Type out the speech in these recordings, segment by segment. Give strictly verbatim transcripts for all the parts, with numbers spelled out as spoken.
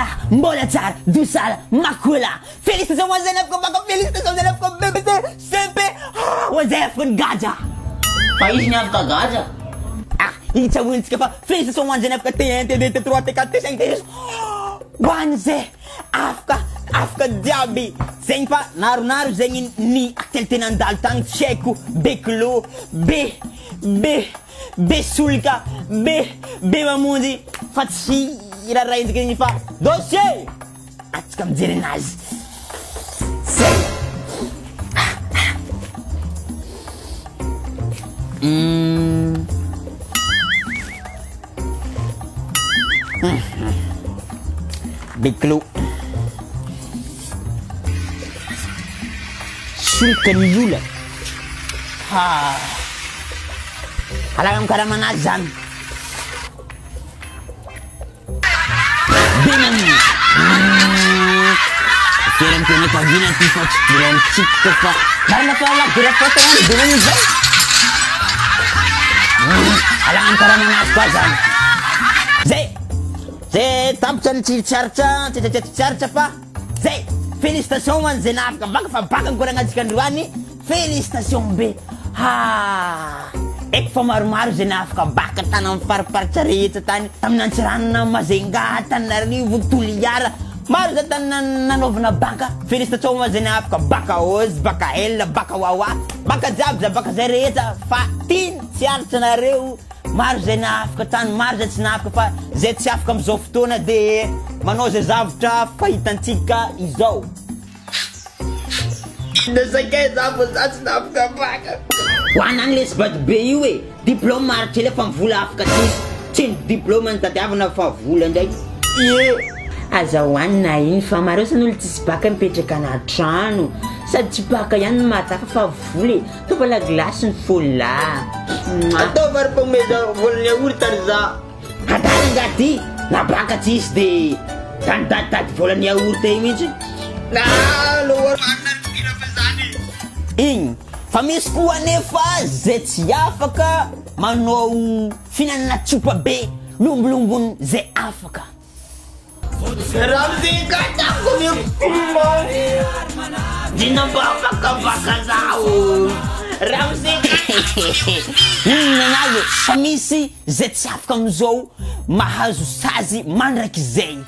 Mala, Molatar, Dusal, Makula. Felicitări oazelef cu bacă, felicitări oazelef cu bebete, sempe, oazelef cu gaja. Paiși ne-am ca gaja? Ah, e ce vânți că fa, felicitări oazelef că te iente de te troate, că te șentești. Banze, afca, afca diabi. Zengfa, naru naru zengin ni, acel tenan daltang, cecu, beclu, be, be. Be sulca, be, be mamundi, fatsi, ira rainzi che ne fa, doce! Ați cam zile nazi! Mmm. Beclu. Sulca niula. Ha. Alagam karamanazam. Bine. Cerem că ne pagina tifa, cerem cică fa. Dar la toala gura poate un bine. Alagam karamanazam. Ze. Ze tamțan ci charcha, ce ce charcha fa. Ze. Felicitațion man zenaf, că bag fa bag gura ngazikan duani. Felicitațion be. Ha. Ek famar marzenaf ka bakit tanang parparcharita tan tamnan siran na mazinga tan narni vutuliyara marzatan na nanov na baka finis na choma zenaf ka baka oz baka el baka wawa baka jabza baka zereza fatin siar chanareu marzenaf ka tan marzat sinaf ka fa zet siaf kam zoftona de manoze zavtra faitantika izo Desake zavuz asinaf ka baka Oan angles bat beiwe, diploma arcele fan vula afkatis, cel diploma întate avna fa vula ndai. Ie, aza oan na in fa maro să nu-l tispacă în petreca na tranu, să tispacă ea în mata fa vule, tupă la glas în fula. Ato var pe meza volne urtarza. Adar gati, na baca tis de, tan dat dat volne urte imici. Na, loor, partner, kira pe zani. In. Famiscua nefa, zetiafaka, manou, finana chupa be, lumblungun zeafaka. Ramzi gata kumi kumari, dinabaka kabaka zau. Ramzi gata. Nanayo, famisi zetiafaka mzou, mahazu sazi manrakizei.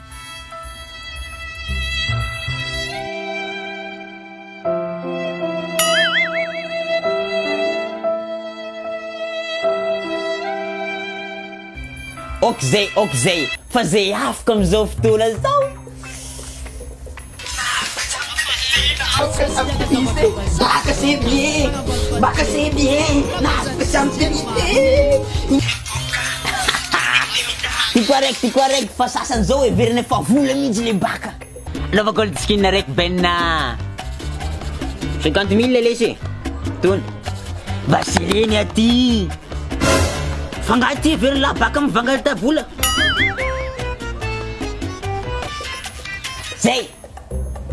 Okzei, okzei, fazei afkam zoftura zau. Afkam zoftura zau. Baka se bie, baka se bie, nafka sam se bie. Ticoarec, ticoarec, fasasan zau e verne favule mijile baka. Lava gold skin rec benna. cincizeci de mii lelese. Tun. Vasilene ati. Fangati vin la bacam vangalta bula. Zei,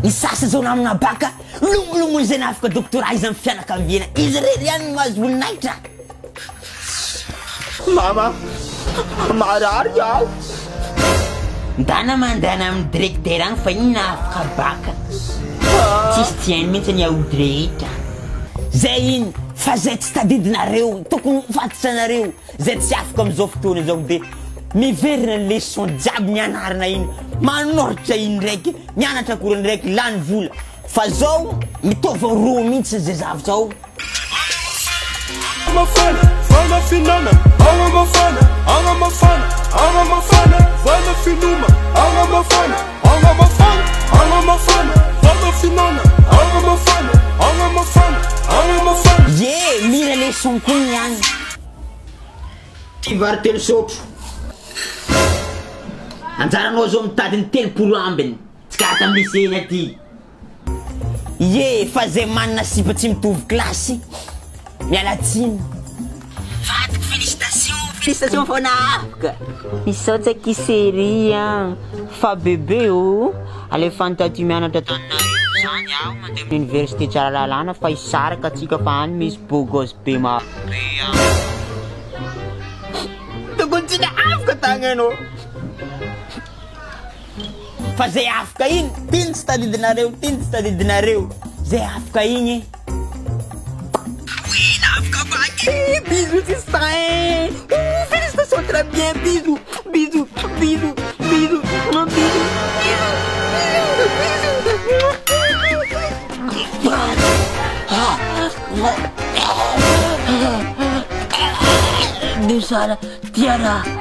isa se zonam na baca, lung lungul zenaf că doctor Aizen fiana cam vine. Izraelian mazul naitra. Mama, marar ya. Dana man danam drek terang fina ka baca. Cristian mințe ne au dreita. Zein. Fazeți stadid nareu, tocum față nareu. Zeți afcăm zoftune zoc de mi vernele sunt jab nianar nain, manorce in rec, niana trecur in rec, lan vul. Fazou, mi tovă rumință zezavzou. I'm a fan, fan of Finana, I'm a fan, I'm a fan, I'm a fan, fan of Finuma, I'm a fan, I'm a fan, I'm a fan, fan of Finana, I'm a fan, I'm a fan, I'm a fan. Yeah, mirele sunt cu nian. Tivartel sop. Anțara nu zom tad în tel puru amben. Scata mi se nati. Yeah, faze man nasipă țim tuv clasi. Mi-a lațin. Fată, felicitațiuni, felicitațiuni, fă n-apcă. Isoța chiseria, fa bebeu, ale fantati mea nătătănări. Zani au, mă de universitate cealalana, fai sară ca țică fa an, mi-s bugos pe ma. Tu conține apcă tangă, nu? Fa zay afaka iny, tiny tsy tadidinareo, tiny tsy tadidinareo. Zay afaka igny. Oui, afaka baky. Bisous sister. Oh, félicitations, très bien. Bisous, bisous, bisous, bisous, mon bisous. Bisous. Bisous. Bisous. Bisous.